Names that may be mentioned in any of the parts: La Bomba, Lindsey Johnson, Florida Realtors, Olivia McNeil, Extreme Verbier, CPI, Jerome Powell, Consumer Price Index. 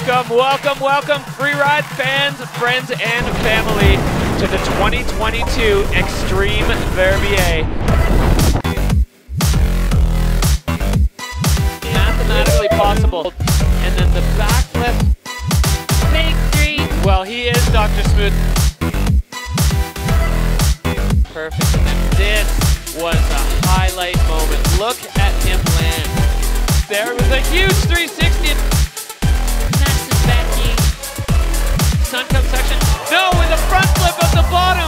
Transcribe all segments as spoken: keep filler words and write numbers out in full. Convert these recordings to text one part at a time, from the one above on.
Welcome, welcome, welcome, freeride fans, friends, and family to the twenty twenty-two Extreme Verbier. Mathematically possible. And then the backflip. Fake three. Well, he is Doctor Smooth. Perfect. And then this was a highlight moment. Look at him land. There was a huge three sixty. Sun cup section. No, with a front flip at the bottom.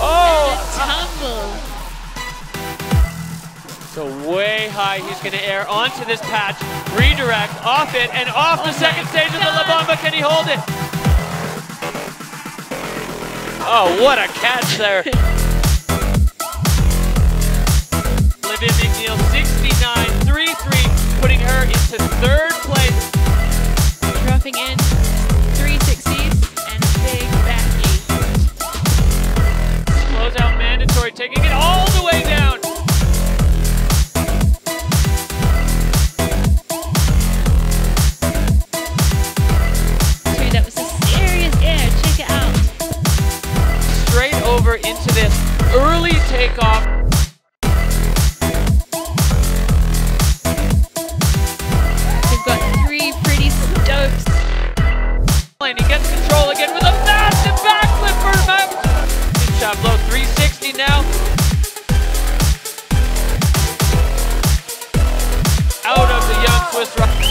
Oh, tumble. So way high, he's going to air onto this patch, redirect off it, and off oh the second stage God. of the La Bomba. Can he hold it? Oh, what a catch there! Olivia McNeil, sixty-nine thirty-three, putting her into third place. Dropping in three sixties. Closeout mandatory, taking it all the way down. That was a serious air, check it out. Straight over into this early takeoff. They've got three pretty stokes. And he gets control again with a massive backflip for him out. Blow three sixty now. Out of the young Swiss rock.